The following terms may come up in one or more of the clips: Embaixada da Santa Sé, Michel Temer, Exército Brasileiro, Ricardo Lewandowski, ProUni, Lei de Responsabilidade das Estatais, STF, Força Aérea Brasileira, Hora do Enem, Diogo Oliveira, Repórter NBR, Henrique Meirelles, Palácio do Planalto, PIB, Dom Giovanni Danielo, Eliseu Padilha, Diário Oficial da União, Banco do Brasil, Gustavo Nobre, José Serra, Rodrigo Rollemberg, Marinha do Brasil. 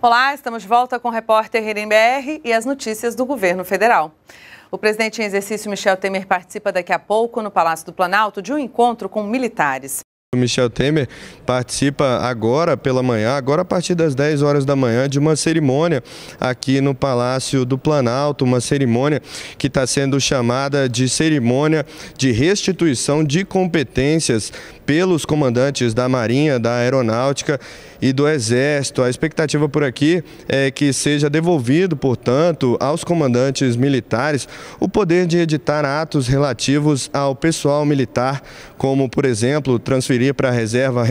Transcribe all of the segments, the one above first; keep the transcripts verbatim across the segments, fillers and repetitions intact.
Olá, estamos de volta com o Repórter N B R e as notícias do governo federal. O presidente em exercício Michel Temer participa daqui a pouco no Palácio do Planalto de um encontro com militares. O Michel Temer participa agora pela manhã, agora a partir das dez horas da manhã, de uma cerimônia aqui no Palácio do Planalto, uma cerimônia que está sendo chamada de cerimônia de restituição de competências pelos comandantes da Marinha, da Aeronáutica e do Exército. A expectativa por aqui é que seja devolvido, portanto, aos comandantes militares o poder de editar atos relativos ao pessoal militar, como, por exemplo, transferir para a reserva,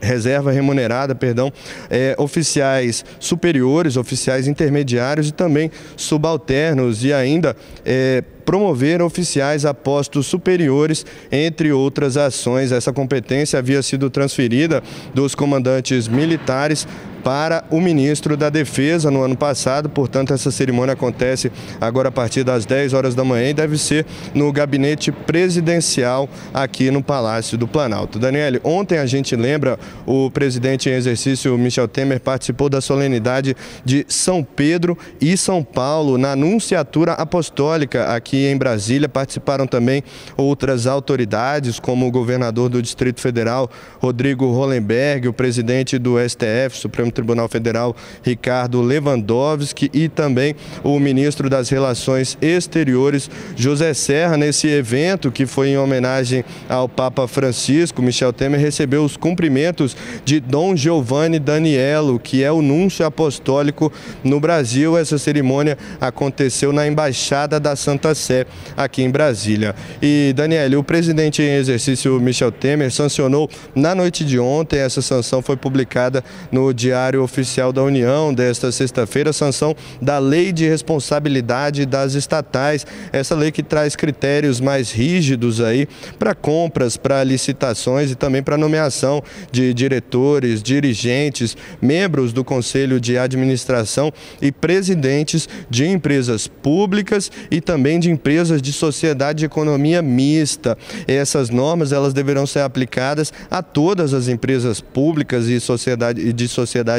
reserva remunerada, perdão, é, oficiais superiores, oficiais intermediários e também subalternos, e ainda é, promover oficiais a postos superiores, entre outras ações. Essa competência havia sido transferida dos comandantes militares para o ministro da Defesa no ano passado, portanto essa cerimônia acontece agora a partir das dez horas da manhã e deve ser no gabinete presidencial aqui no Palácio do Planalto. Daniele, ontem, a gente lembra, o presidente em exercício Michel Temer participou da solenidade de São Pedro e São Paulo na Nunciatura Apostólica aqui em Brasília. Participaram também outras autoridades, como o governador do Distrito Federal, Rodrigo Rollemberg, o presidente do S T F, Supremo Tribunal Federal, Ricardo Lewandowski, e também o ministro das Relações Exteriores, José Serra. Nesse evento, que foi em homenagem ao Papa Francisco, Michel Temer recebeu os cumprimentos de Dom Giovanni Danielo, que é o nuncio apostólico no Brasil. Essa cerimônia aconteceu na Embaixada da Santa Sé, aqui em Brasília. E, Daniele, o presidente em exercício Michel Temer sancionou na noite de ontem, essa sanção foi publicada no Diário Diário Oficial da União desta sexta-feira, a sanção da Lei de Responsabilidade das Estatais. Essa lei que traz critérios mais rígidos aí para compras, para licitações e também para nomeação de diretores, dirigentes, membros do Conselho de Administração e presidentes de empresas públicas e também de empresas de sociedade de economia mista. Essas normas, elas deverão ser aplicadas a todas as empresas públicas e sociedade e de sociedade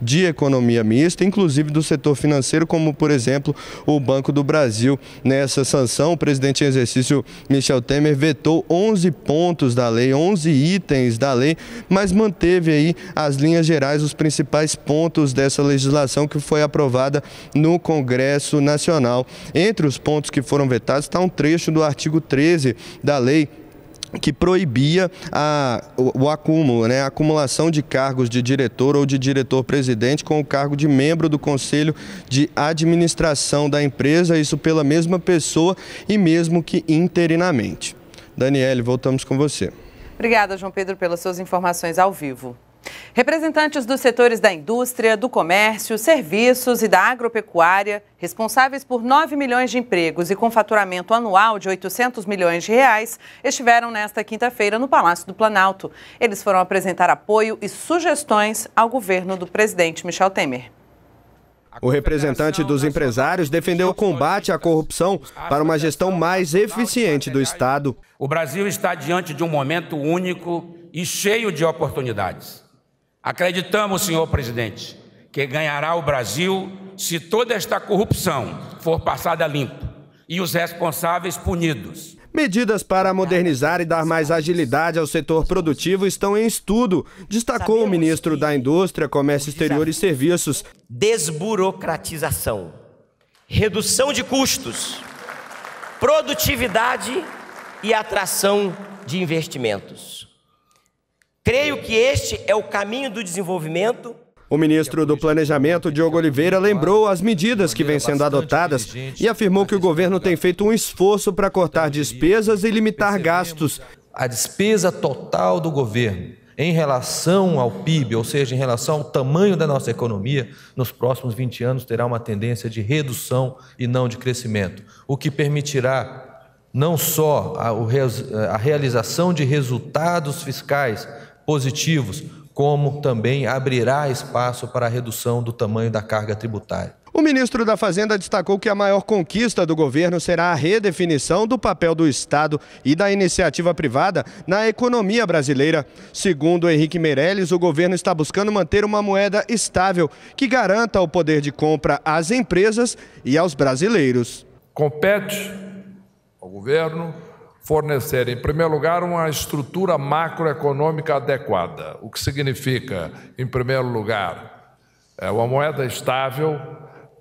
de economia mista, inclusive do setor financeiro, como, por exemplo, o Banco do Brasil. Nessa sanção, o presidente em exercício Michel Temer vetou onze pontos da lei, onze itens da lei, mas manteve aí as linhas gerais, os principais pontos dessa legislação que foi aprovada no Congresso Nacional. Entre os pontos que foram vetados está um trecho do artigo treze da lei, que proibia a, o, o acúmulo, né, a acumulação de cargos de diretor ou de diretor-presidente com o cargo de membro do Conselho de Administração da empresa, isso pela mesma pessoa e mesmo que interinamente. Daniele, voltamos com você. Obrigada, João Pedro, pelas suas informações ao vivo. Representantes dos setores da indústria, do comércio, serviços e da agropecuária, responsáveis por nove milhões de empregos e com faturamento anual de oitocentos milhões de reais, estiveram nesta quinta-feira no Palácio do Planalto. Eles foram apresentar apoio e sugestões ao governo do presidente Michel Temer. O representante dos empresários defendeu o combate à corrupção para uma gestão mais eficiente do Estado. O Brasil está diante de um momento único e cheio de oportunidades. Acreditamos, senhor presidente, que ganhará o Brasil se toda esta corrupção for passada a limpo e os responsáveis punidos. Medidas para modernizar e dar mais agilidade ao setor produtivo estão em estudo, destacou o ministro da Indústria, Comércio Exterior e Serviços. Desburocratização, redução de custos, produtividade e atração de investimentos. Creio que este é o caminho do desenvolvimento. O ministro do Planejamento, Diogo Oliveira, lembrou as medidas que vêm sendo adotadas e afirmou que o governo tem feito um esforço para cortar despesas e limitar gastos. A despesa total do governo em relação ao P I B, ou seja, em relação ao tamanho da nossa economia, nos próximos vinte anos terá uma tendência de redução e não de crescimento, o que permitirá não só a realização de resultados fiscais positivos, como também abrirá espaço para a redução do tamanho da carga tributária. O ministro da Fazenda destacou que a maior conquista do governo será a redefinição do papel do Estado e da iniciativa privada na economia brasileira. Segundo Henrique Meirelles, o governo está buscando manter uma moeda estável que garanta o poder de compra às empresas e aos brasileiros. Compete ao governo fornecer, em primeiro lugar, uma estrutura macroeconômica adequada, o que significa, em primeiro lugar, uma moeda estável,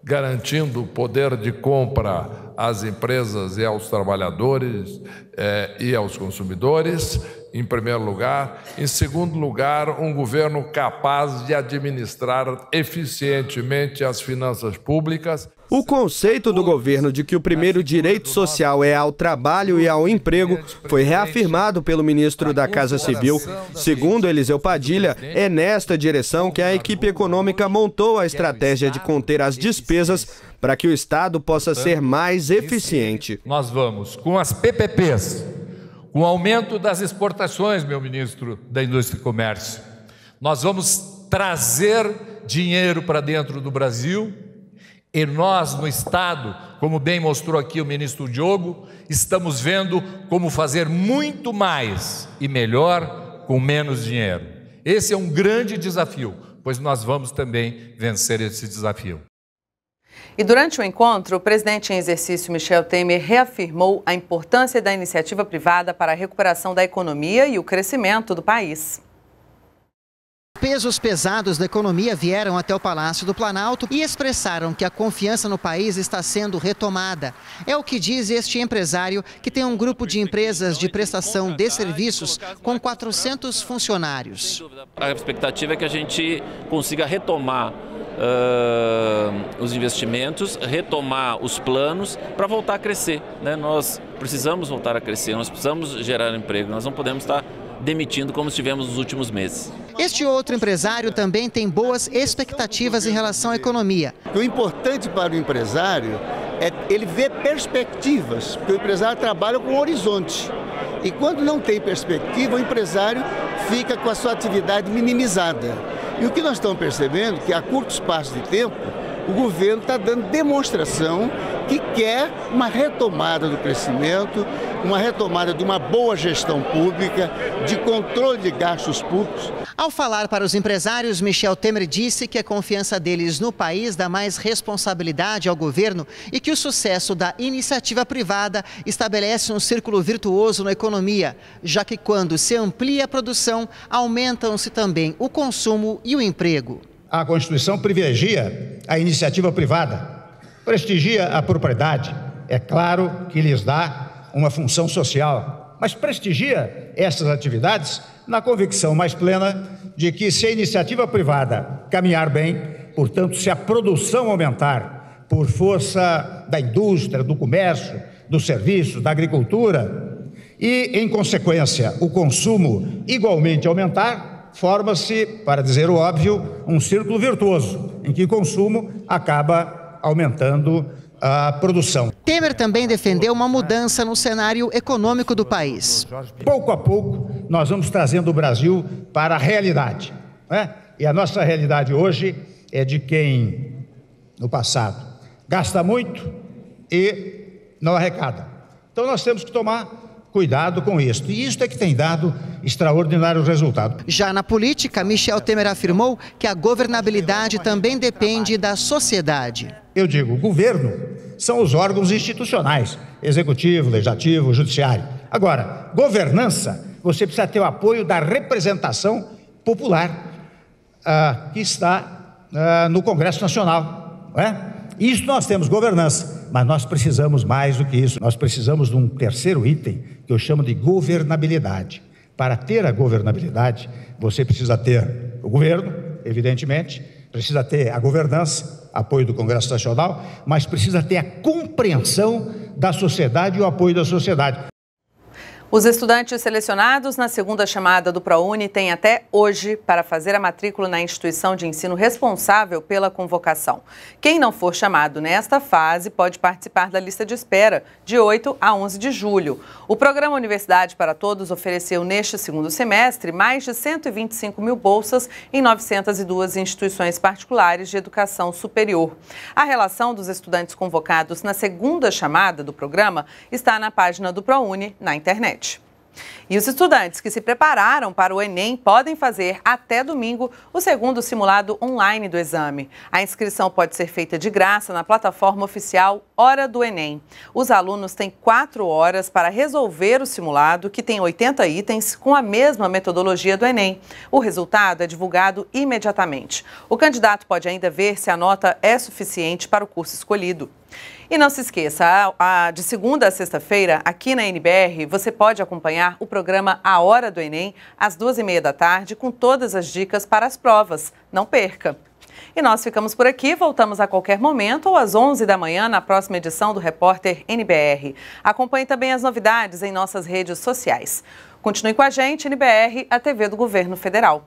garantindo o poder de compra às empresas e aos trabalhadores eh, e aos consumidores, em primeiro lugar. Em segundo lugar, um governo capaz de administrar eficientemente as finanças públicas. O conceito do governo de que o primeiro direito social é ao trabalho e ao emprego foi reafirmado pelo ministro da Casa Civil. Segundo Eliseu Padilha, é nesta direção que a equipe econômica montou a estratégia de conter as despesas para que o Estado possa ser mais eficiente. Nós vamos com as P P Ps, com o aumento das exportações, meu ministro da Indústria e Comércio. Nós vamos trazer dinheiro para dentro do Brasil e nós, no Estado, como bem mostrou aqui o ministro Diogo, estamos vendo como fazer muito mais e melhor com menos dinheiro. Esse é um grande desafio, pois nós vamos também vencer esse desafio. E durante o encontro, o presidente em exercício Michel Temer reafirmou a importância da iniciativa privada para a recuperação da economia e o crescimento do país. Pesos pesados da economia vieram até o Palácio do Planalto e expressaram que a confiança no país está sendo retomada. É o que diz este empresário, que tem um grupo de empresas de prestação de serviços com quatrocentos funcionários. A expectativa é que a gente consiga retomar Uh, os investimentos, retomar os planos para voltar a crescer, né? Nós precisamos voltar a crescer, nós precisamos gerar emprego, nós não podemos estar demitindo como estivemos nos últimos meses. Este outro empresário também tem boas expectativas em relação à economia. O importante para o empresário é ele ver perspectivas, porque o empresário trabalha com horizonte. E quando não tem perspectiva, o empresário fica com a sua atividade minimizada. E o que nós estamos percebendo é que, a curto espaço de tempo, o governo está dando demonstração que quer uma retomada do crescimento, uma retomada de uma boa gestão pública, de controle de gastos públicos. Ao falar para os empresários, Michel Temer disse que a confiança deles no país dá mais responsabilidade ao governo e que o sucesso da iniciativa privada estabelece um círculo virtuoso na economia, já que quando se amplia a produção, aumentam-se também o consumo e o emprego. A Constituição privilegia a iniciativa privada, prestigia a propriedade. É claro que lhes dá uma função social, mas prestigia essas atividades na convicção mais plena de que, se a iniciativa privada caminhar bem, portanto, se a produção aumentar por força da indústria, do comércio, dos serviços, da agricultura e, em consequência, o consumo igualmente aumentar, forma-se, para dizer o óbvio, um círculo virtuoso, em que o consumo acaba aumentando a produção. Temer também defendeu uma mudança no cenário econômico do país. Pouco a pouco, nós vamos trazendo o Brasil para a realidade, né? E a nossa realidade hoje é de quem, no passado, gasta muito e não arrecada. Então nós temos que tomar cuidado com isto. E isto é que tem dado extraordinários resultados. Já na política, Michel Temer afirmou que a governabilidade também depende da sociedade. Eu digo, o governo são os órgãos institucionais, executivo, legislativo, judiciário. Agora, governança, você precisa ter o apoio da representação popular ah, que está ah, no Congresso Nacional, não é? Isso nós temos governança, mas nós precisamos mais do que isso. Nós precisamos de um terceiro item, que eu chamo de governabilidade. Para ter a governabilidade, você precisa ter o governo, evidentemente, precisa ter a governança, apoio do Congresso Nacional, mas precisa ter a compreensão da sociedade e o apoio da sociedade. Os estudantes selecionados na segunda chamada do ProUni têm até hoje para fazer a matrícula na instituição de ensino responsável pela convocação. Quem não for chamado nesta fase pode participar da lista de espera de oito a onze de julho. O programa Universidade para Todos ofereceu neste segundo semestre mais de cento e vinte e cinco mil bolsas em novecentas e duas instituições particulares de educação superior. A relação dos estudantes convocados na segunda chamada do programa está na página do ProUni na internet. E os estudantes que se prepararam para o Enem podem fazer até domingo o segundo simulado online do exame. A inscrição pode ser feita de graça na plataforma oficial Hora do Enem. Os alunos têm quatro horas para resolver o simulado, que tem oitenta itens, com a mesma metodologia do Enem. O resultado é divulgado imediatamente. O candidato pode ainda ver se a nota é suficiente para o curso escolhido. E não se esqueça, de segunda a sexta-feira, aqui na N B R, você pode acompanhar o programa A Hora do Enem, às duas e meia da tarde, com todas as dicas para as provas. Não perca! E nós ficamos por aqui, voltamos a qualquer momento ou às onze da manhã na próxima edição do Repórter N B R. Acompanhe também as novidades em nossas redes sociais. Continue com a gente, N B R, a T V do Governo Federal.